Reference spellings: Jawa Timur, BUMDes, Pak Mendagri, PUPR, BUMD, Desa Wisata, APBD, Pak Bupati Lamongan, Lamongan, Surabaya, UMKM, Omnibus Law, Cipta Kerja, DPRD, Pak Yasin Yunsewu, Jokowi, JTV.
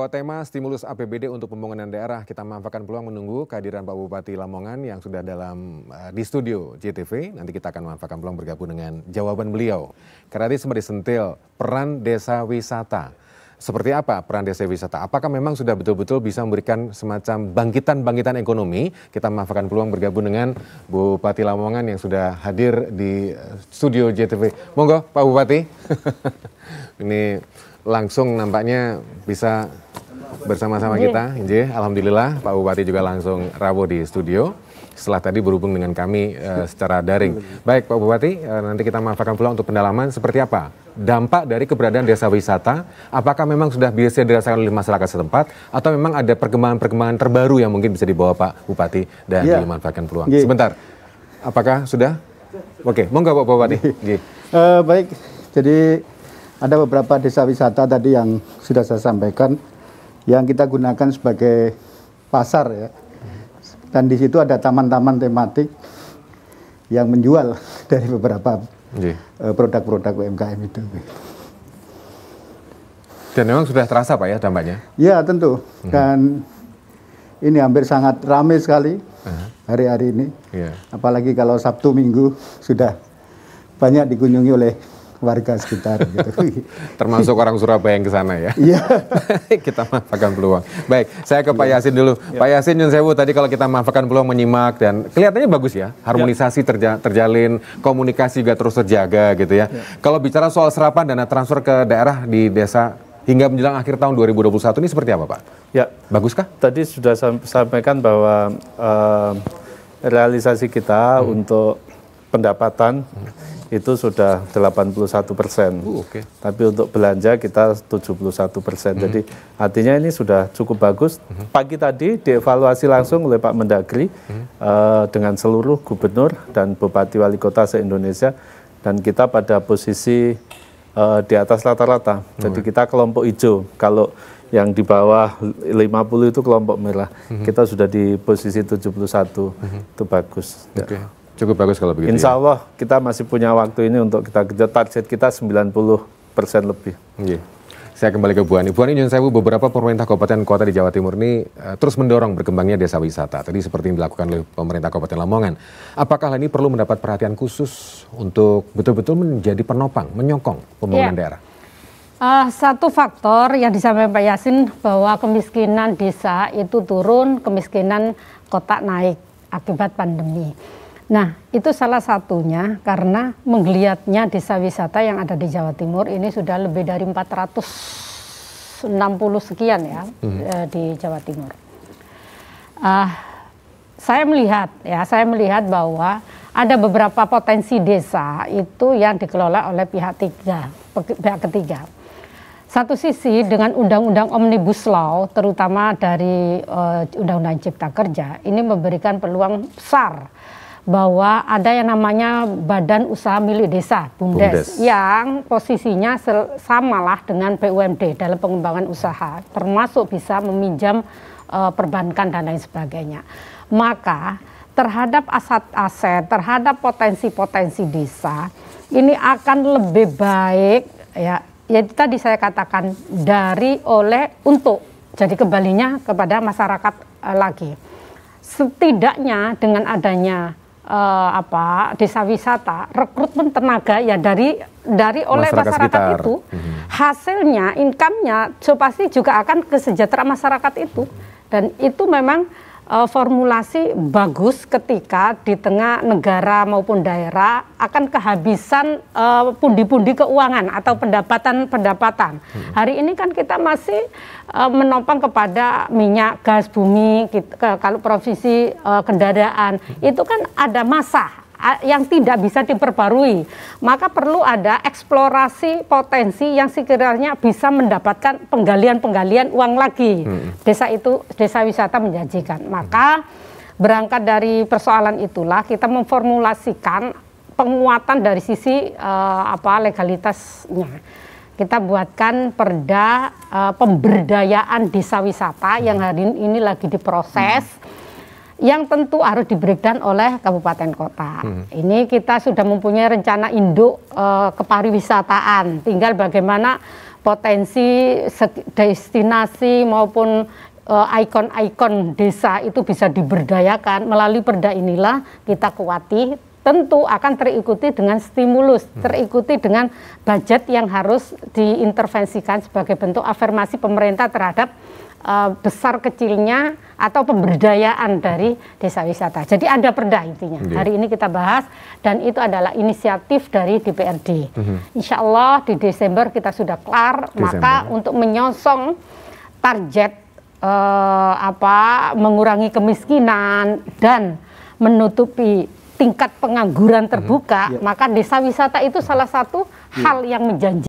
Soal tema stimulus APBD untuk pembangunan daerah, kita manfaatkan peluang menunggu kehadiran Pak Bupati Lamongan yang sudah di studio JTV. Nanti kita akan manfaatkan peluang bergabung dengan jawaban beliau. Karena tadi sempat disentil peran desa wisata. Seperti apa peran desa wisata? Apakah memang sudah betul-betul bisa memberikan semacam bangkitan-bangkitan ekonomi? Kita manfaatkan peluang bergabung dengan Bupati Lamongan yang sudah hadir di studio JTV. Monggo Pak Bupati. Ini langsung nampaknya bisa bersama-sama kita. Alhamdulillah Pak Bupati juga langsung rawuh di studio. Setelah tadi berhubung dengan kami secara daring. Baik Pak Bupati, nanti kita manfaatkan pula untuk pendalaman seperti apa dampak dari keberadaan desa wisata. Apakah memang sudah biasa dirasakan oleh masyarakat setempat, atau memang ada perkembangan-perkembangan terbaru yang mungkin bisa dibawa Pak Bupati dan dimanfaatkan peluang? Sebentar, apakah sudah? Oke, monggo Pak Bupati. Baik, jadi ada beberapa desa wisata tadi yang sudah saya sampaikan, yang kita gunakan sebagai pasar ya. Dan di situ ada taman-taman tematik yang menjual dari beberapa produk-produk UMKM itu. Dan memang sudah terasa Pak ya dampaknya? Ya tentu. Dan ini hampir sangat ramai sekali hari-hari ini. Apalagi kalau Sabtu Minggu sudah banyak dikunjungi oleh warga sekitar gitu. Termasuk orang Surabaya yang ke sana ya. Iya. Kita manfaatkan peluang. Baik, saya ke Pak Yasin dulu. Pak Yasin Yunsewu, tadi kalau kita manfaatkan peluang menyimak dan kelihatannya bagus ya. Harmonisasi terjalin, komunikasi juga terus terjaga gitu ya. Kalau bicara soal serapan dana transfer ke daerah di desa hingga menjelang akhir tahun 2021 ini seperti apa Pak? Ya, baguskah? Tadi sudah sampaikan bahwa realisasi kita untuk pendapatan itu sudah 81%, tapi untuk belanja kita 71%. Jadi artinya ini sudah cukup bagus. Pagi tadi dievaluasi langsung oleh Pak Mendagri dengan seluruh gubernur dan bupati wali kota se-Indonesia, dan kita pada posisi di atas rata-rata. Jadi kita kelompok hijau, kalau yang di bawah 50 itu kelompok merah. Kita sudah di posisi 71, itu bagus. Cukup bagus kalau begitu. Insya Allah kita masih punya waktu ini untuk kita kerja. Target kita 90% lebih. Saya kembali ke Buani. Buani, beberapa pemerintah kabupaten kota di Jawa Timur ini terus mendorong berkembangnya desa wisata. Tadi seperti yang dilakukan oleh pemerintah kabupaten Lamongan. Apakah hal ini perlu mendapat perhatian khusus untuk betul-betul menjadi penopang, menyokong pembangunan daerah? Satu faktor yang disampaikan Pak Yasin, bahwa kemiskinan desa itu turun, kemiskinan kota naik akibat pandemi. Nah, itu salah satunya karena menggeliatnya desa wisata yang ada di Jawa Timur ini sudah lebih dari 460 sekian ya di Jawa Timur. Saya melihat bahwa ada beberapa potensi desa itu yang dikelola oleh pihak ketiga. Satu sisi dengan undang-undang Omnibus Law, terutama dari undang-undang Cipta Kerja, ini memberikan peluang besar bahwa ada yang namanya Badan Usaha Milik Desa, BUMDes, yang posisinya samalah dengan BUMD dalam pengembangan usaha, termasuk bisa meminjam perbankan dan lain sebagainya. Maka terhadap aset-aset, terhadap potensi-potensi desa, ini akan lebih baik ya. Jadi tadi saya katakan dari oleh untuk, jadi kembalinya kepada masyarakat lagi. Setidaknya dengan adanya desa wisata, rekrutmen tenaga ya dari oleh masyarakat itu, hasilnya, income-nya pasti juga akan kesejahteraan masyarakat itu. Dan itu memang formulasi bagus ketika di tengah negara maupun daerah akan kehabisan pundi-pundi keuangan atau pendapatan-pendapatan. Hari ini kan kita masih menopang kepada minyak, gas, bumi, kalau provinsi kendaraan. Itu kan ada masa yang tidak bisa diperbarui, maka perlu ada eksplorasi potensi yang sekiranya bisa mendapatkan penggalian-penggalian uang lagi. Desa itu, desa wisata menjanjikan. Maka berangkat dari persoalan itulah kita memformulasikan penguatan dari sisi legalitasnya. Kita buatkan perda pemberdayaan desa wisata yang hari ini lagi diproses. yang tentu harus di-breakdown oleh kabupaten kota. Ini kita sudah mempunyai rencana induk kepariwisataan, tinggal bagaimana potensi destinasi maupun ikon-ikon desa itu bisa diberdayakan. Melalui perda inilah kita kuatih, tentu akan terikuti dengan stimulus, terikuti dengan budget yang harus diintervensikan sebagai bentuk afirmasi pemerintah terhadap besar kecilnya atau pemberdayaan dari desa wisata. Jadi ada perda intinya. Hari ini kita bahas dan itu adalah inisiatif dari DPRD. Insya Allah di Desember kita sudah kelar. Maka untuk menyosong target mengurangi kemiskinan dan menutupi tingkat pengangguran terbuka, maka desa wisata itu salah satu hal yang menjanjikan.